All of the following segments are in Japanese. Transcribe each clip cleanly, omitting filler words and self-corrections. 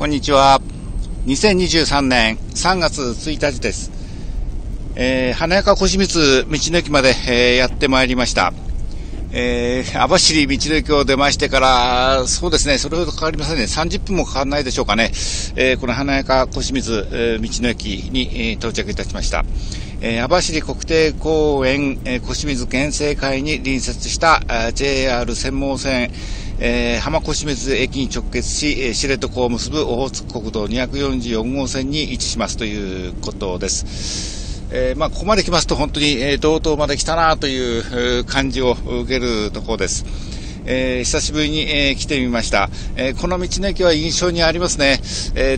こんにちは。2023年3月1日です。花屋小清水道の駅まで、やってまいりました。網走道の駅を出ましてから、そうですね、それほど変わりませんね。30分もかかんないでしょうかね。この花屋小清水道の駅に、到着いたしました。網走国定公園、小清水県政会に隣接したJR 釧網線、浜小清水駅に直結し、知床を結ぶオホーツク国道244号線に位置しますということです。ここまで来ますと本当に、道東まで来たなという感じを受けるところです。久しぶりに、来てみました。この道の駅は印象にありますね。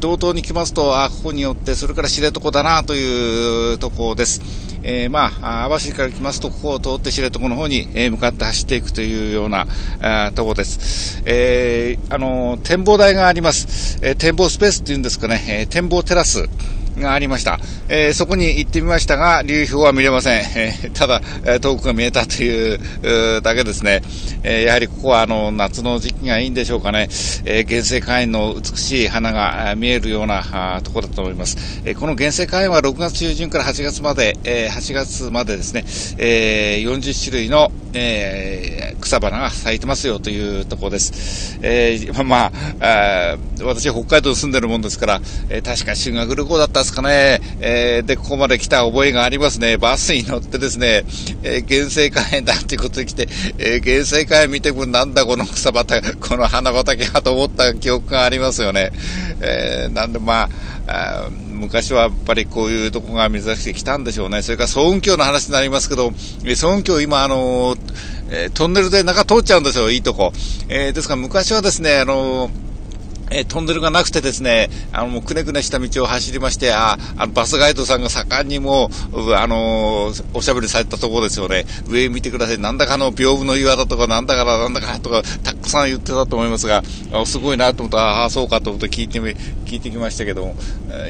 道東に来ますと、ここに寄って、それから知床だなというところです。網走から来ますと、ここを通って知床の方に、向かって走っていくというようなところです。展望台があります。展望スペースっていうんですかね、展望テラスがありました。そこに行ってみましたが、流氷は見れません。ただ、遠くが見えたというだけですね。やはりここは夏の時期がいいんでしょうかね。原生花園の美しい花が見えるようなところだと思います。この原生花園は6月中旬から8月までですね、40種類の草花が咲いてますよというところです。私は北海道に住んでるもんですから、確か修学旅行だったですかね。で、ここまで来た覚えがありますね。バスに乗ってですね、原生花園だっていうことで来て、原生花園見てもなんだこの草畑、この花畑かと思った記憶がありますよね。なんで昔はやっぱりこういうとこが珍しく来たんでしょうね。それから層雲峡の話になりますけど、層雲峡今トンネルで中通っちゃうんですよ、いいとこ。ですから昔はですね、トンネルがなくてですね、もうくねくねした道を走りまして、バスガイドさんが盛んにもう、おしゃべりされたところですよね。上見てください。なんだか屏風の岩だとか、なんだかとか、たくさん言ってたと思いますが、すごいなと思ったら、そうかと思って聞いてきましたけども、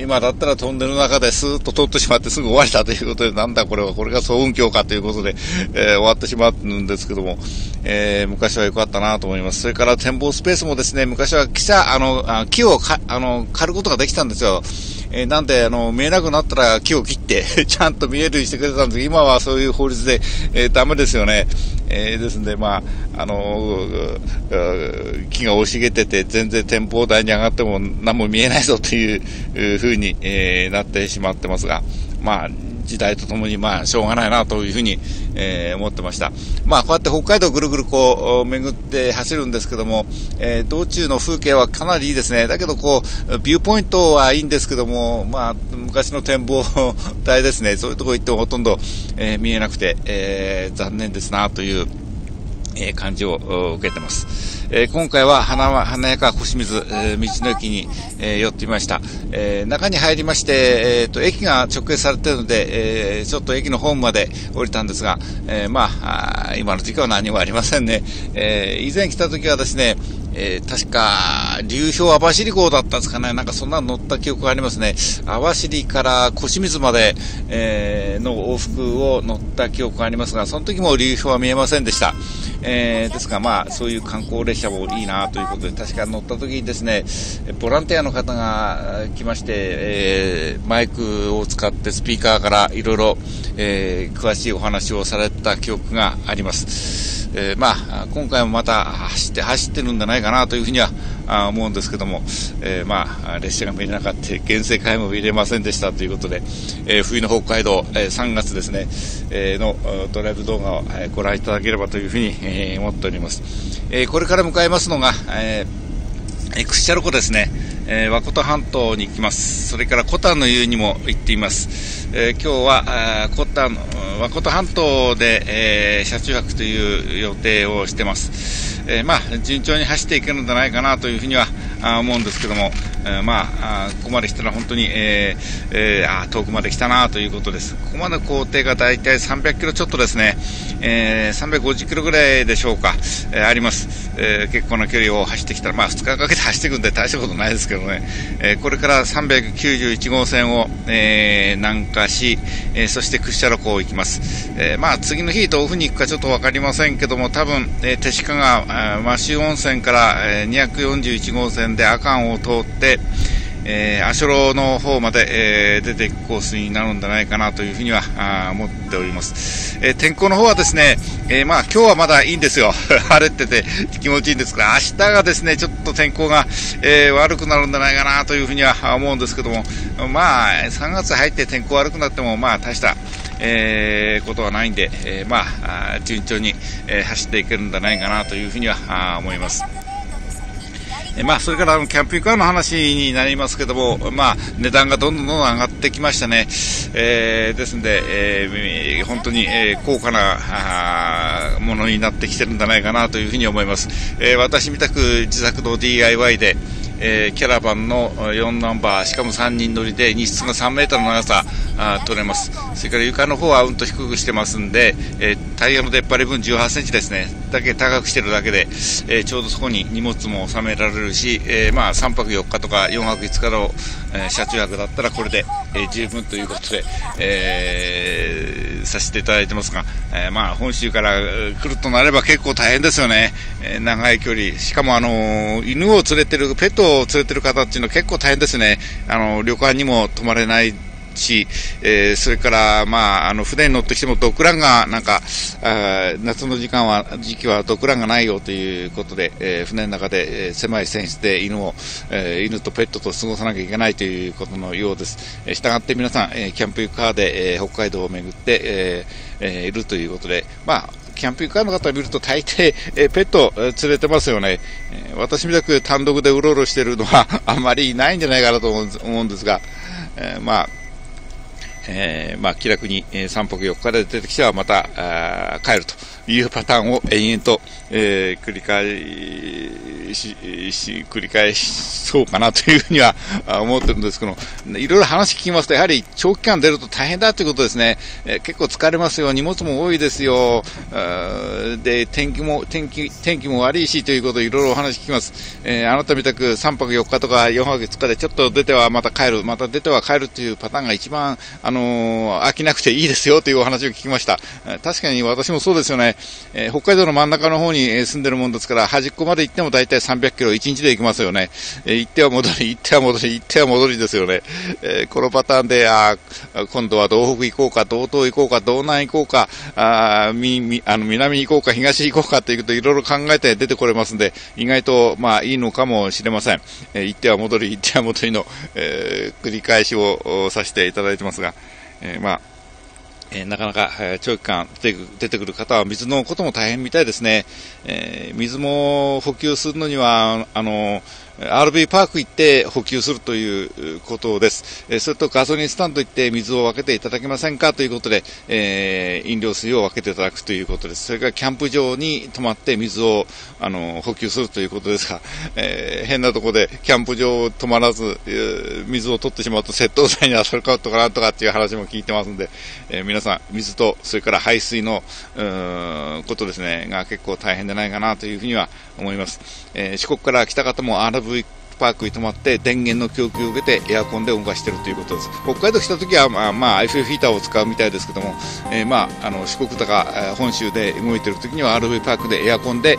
今だったらトンネルの中でスーッと通ってしまってすぐ終わりだということで、なんだこれが層雲峡かということで、終わってしまうんですけども、昔は良かったなと思います。それから展望スペースもですね、昔は木を刈ることができたんですよ。なんで、見えなくなったら木を切って、ちゃんと見えるようにしてくれたんですけど、今はそういう法律で、ダメですよね。ですんで、木が生い茂ってて、全然展望台に上がっても何も見えないぞという風に、なってしまってますが、時代とともに、しょうがないなというふうに、思ってました。こうやって北海道ぐるぐるこう、巡って走るんですけども、道中の風景はかなりいいですね。だけどこう、ビューポイントはいいんですけども、昔の展望台ですね、そういうとこ行ってもほとんど、見えなくて、残念ですなという、感じを受けてます。今回は花屋小清水道の駅に、寄ってみました。中に入りまして、駅が直結されているので、ちょっと駅のホームまで降りたんですが、今の時期は何もありませんね。以前来た時はですね、確か、流氷網走号だったんですかね。そんなの乗った記憶がありますね。網走から小清水まで、の往復を乗った記憶がありますが、その時も流氷は見えませんでした。ですが、そういう観光列車もいいなということで、確か乗った時にですね、ボランティアの方が来まして、マイクを使ってスピーカーからいろいろ、詳しいお話をされた記憶があります。今回もまた走ってるんじゃないかなというふうには思うんですけども、列車が見れなかった、原生花園も見れませんでしたということで、冬の北海道、3月ですね、のドライブ動画をご覧いただければというふうに思っております。これから向かいますのが、屈斜路湖ですね。和琴半島に行きます。それからコタンの湯にも行っています。今日は和琴半島で、車中泊という予定をしてます。順調に走っていけるんじゃないかなというふうには思うんですけども、ここまで来たら本当に、遠くまで来たなということです。ここまでの行程がだいたい300キロちょっとですね、350キロぐらいでしょうか、あります。結構な距離を走ってきたら、2日かけて走っていくんで大したことないですけどね、これから391号線を、南下し、そして屈斜路湖行きます。次の日どういうふうに行くかちょっとわかりませんけども、多分、弟子川、摩周温泉から241号線んで阿寒を通って、足寄の方まで、出ていくコースになるんじゃないかなというふうには思っております。天候の方はですね、まあ今日はまだいいんですよ。晴れてて気持ちいいんですが、明日がですねちょっと天候が、悪くなるんじゃないかなというふうには思うんですけども、まあ3月入って天候悪くなってもまあ大したことはないんで、まあ順調に、走っていけるんじゃないかなというふうには思います。まあ、それからキャンピングカーの話になりますけども、まあ、値段がどんどん上がってきましたね。ですので、本当に、高価なものになってきてるんじゃないかなというふうに思います。私みたく自作の DIY で、キャラバンの4ナンバー、しかも3人乗りで荷室が3メートルの長さ取れます。それから床の方はうんと低くしてますんで、タイヤの出っ張り分18センチですねだけ高くしてるだけで、ちょうどそこに荷物も収められるし、まあ3泊4日とか4泊5日の、車中泊だったらこれで、十分ということで、させていただいてますが、まあ本州から来るとなれば結構大変ですよね。長い距離、しかも犬を連れてるペットを連れてる方っていうのは結構大変ですね。旅館にも泊まれないし、それから、まあ、船に乗ってきてもドッグランがなんか夏の時期はドッグランがないよということで、船の中で、狭い船室で犬とペットと過ごさなきゃいけないということのようです。したがって皆さん、キャンピングカーで、北海道を巡って、いるということで、まあキャンピングカーの方を見ると大抵、ペットを連れてますよね。私みたく単独でうろうろしているのはあまりないんじゃないかなと思うんですが、まあまあ気楽に3泊4日で出てきてはまた帰るというパターンを延々と、繰り返しそうかなというふうには思ってるんですけど、いろいろ話聞きますとやはり長期間出ると大変だということですね。結構疲れますよ、荷物も多いですよ、で天気も悪いしということをいろいろお話聞きます。あなたみたく3泊4日とか4泊5日でちょっと出てはまた帰る、また出ては帰るというパターンが一番飽きなくていいですよというお話を聞きました。確かに私もそうですよね。北海道の真ん中の方に住んでるもんですから端っこまで行っても大体300キロ1日で行きますよね。行っては戻り行っては戻り行っては戻りですよね。このパターンで今度は東北行こうか道東行こうか道南行こうか南行こうか東行こうかということいろいろ考えて出てこれますんで、意外とまあいいのかもしれません。行っては戻り行っては戻りの、繰り返しをさせていただいてますが、まあなかなか長期間出てくる方は水のことも大変みたいですね。水も補給するのにはRV パーク行って補給するということです。それとガソリンスタンド行って水を分けていただけませんかということで、飲料水を分けていただくということです。それからキャンプ場に泊まって水を補給するということですが、変なところでキャンプ場を泊まらず、水を取ってしまうと窃盗罪に当たるかとかなんとかっていう話も聞いてますんで、皆さん水とそれから排水のことですねが結構大変じゃないかなというふうには思います。四国から来た方もRVパークに泊まって電源の供給を受けてエアコンで動かしているということです。北海道来た時はまあ IF ヒーターを使うみたいですけども、まあ四国とか本州で動いている時には RV パークでエアコンで、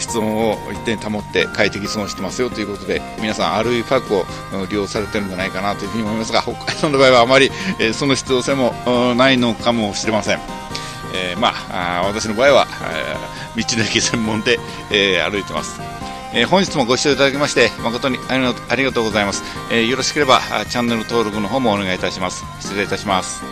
室温を一定に保って快適過ごしてますよということで、皆さん RV パークを利用されてるんじゃないかなというふうに思いますが、北海道の場合はあまり、その必要性もないのかもしれません。まあ私の場合は道の駅専門で、歩いてます。本日もご視聴いただきまして誠にありがとうございます。よろしければチャンネル登録の方もお願いいたします。失礼いたします。